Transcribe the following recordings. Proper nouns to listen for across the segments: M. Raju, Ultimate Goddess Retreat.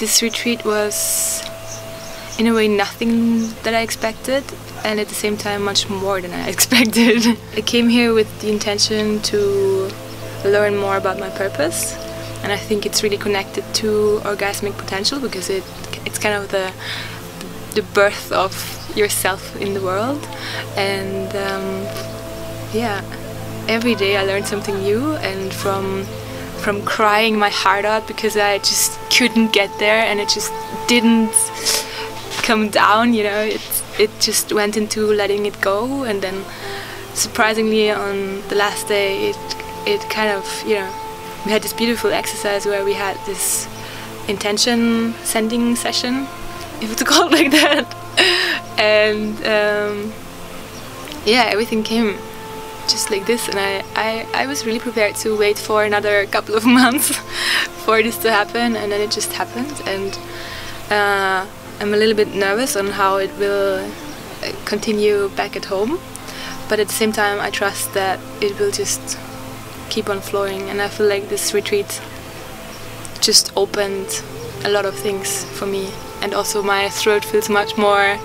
This retreat was, in a way, nothing that I expected, and at the same time much more than I expected. I came here with the intention to learn more about my purpose, and I think it's really connected to orgasmic potential, because it's kind of the birth of yourself in the world. And yeah, every day I learned something new, and from crying my heart out because I just couldn't get there and it just didn't come down, you know, it just went into letting it go. And then surprisingly on the last day it kind of, you know, we had this beautiful exercise where we had this intention sending session, if it's called like that, and yeah, everything came just like this, and I was really prepared to wait for another couple of months for this to happen, and then it just happened. And I'm a little bit nervous on how it will continue back at home, but at the same time I trust that it will just keep on flowing, and I feel like this retreat just opened a lot of things for me. And also my throat feels much more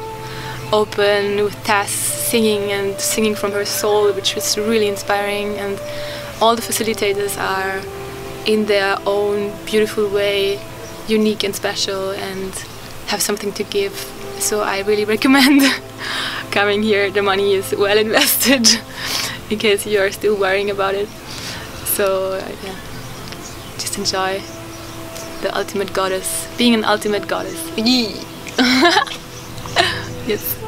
open with Tess singing from her soul, which was really inspiring, and all the facilitators are in their own beautiful way unique and special and have something to give. So I really recommend coming here. The money is well invested in case you are still worrying about it. So yeah, just enjoy the ultimate goddess, being an ultimate goddess. Yes.